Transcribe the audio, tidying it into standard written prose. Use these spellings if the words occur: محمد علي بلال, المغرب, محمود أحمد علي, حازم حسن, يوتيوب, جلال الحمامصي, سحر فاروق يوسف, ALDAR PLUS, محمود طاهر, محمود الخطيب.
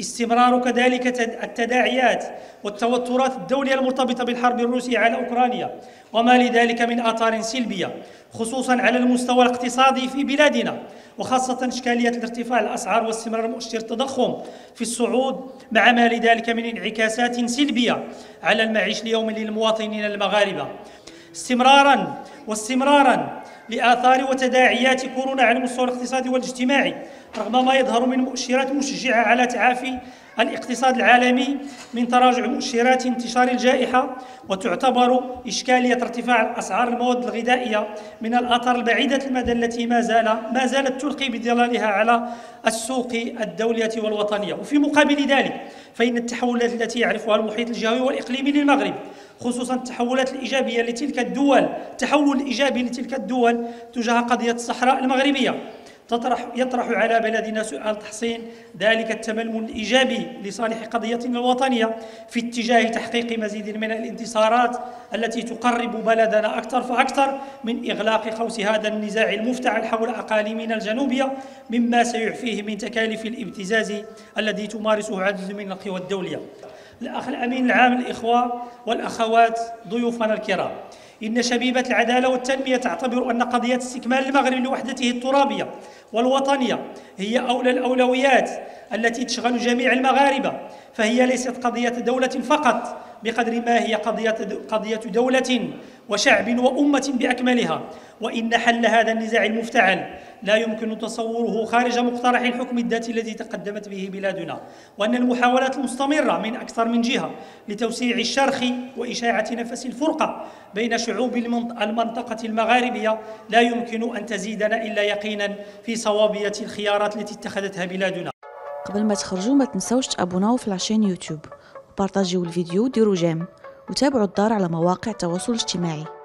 استمرار كذلك التداعيات والتوترات الدولية المرتبطة بالحرب الروسية على أوكرانيا وما لذلك من آثار سلبية خصوصا على المستوى الاقتصادي في بلادنا، وخاصة إشكالية الارتفاع الأسعار واستمرار مؤشر التضخم في الصعود مع ما لذلك من انعكاسات سلبية على المعيش اليومي للمواطنين المغاربة. واستمرارا لآثار وتداعيات كورونا على المستوى الاقتصادي والاجتماعي رغم ما يظهر من مؤشرات مشجعة على تعافي الاقتصاد العالمي من تراجع مؤشرات انتشار الجائحة، وتعتبر إشكالية ارتفاع أسعار المواد الغذائية من الآثار البعيدة المدى التي ما زالت تلقي بظلالها على السوق الدولية والوطنية. وفي مقابل ذلك فإن التحولات التي يعرفها المحيط الجوي والإقليمي للمغرب، خصوصا التحولات الإيجابية لتلك الدول، التحول الإيجابي لتلك الدول تجاه قضية الصحراء المغربية، يطرح على بلدنا سؤال تحصين ذلك التململ الإيجابي لصالح قضيتنا الوطنية في اتجاه تحقيق مزيد من الانتصارات التي تقرب بلدنا أكثر فأكثر من إغلاق قوس هذا النزاع المفتعل حول أقاليمنا الجنوبية، مما سيعفيه من تكاليف الابتزاز الذي تمارسه عدد من القوى الدولية. الأخ الأمين العام، الإخوة والأخوات، ضيوفنا الكرام، إن شبيبة العدالة والتنمية تعتبر أن قضية استكمال المغرب لوحدته الترابية والوطنية هي أولى الأولويات التي تشغل جميع المغاربة، فهي ليست قضية دولة فقط بقدر ما هي قضية دولة وشعب وأمة بأكملها، وإن حل هذا النزاع المفتعل لا يمكن تصوره خارج مقترح الحكم الذاتي الذي تقدمت به بلادنا، وأن المحاولات المستمرة من أكثر من جهة لتوسيع الشرخ وإشاعة نفس الفرقة بين شعوب المنطقة المغاربية لا يمكن أن تزيدنا إلا يقينا في صوابية الخيارات التي اتخذتها بلادنا. قبل ما تخرجوا ما تنسوش تابوناو في العشان يوتيوب بارطاجيو الفيديو، ديروا جيم، وتابعوا الدار على مواقع التواصل الاجتماعي.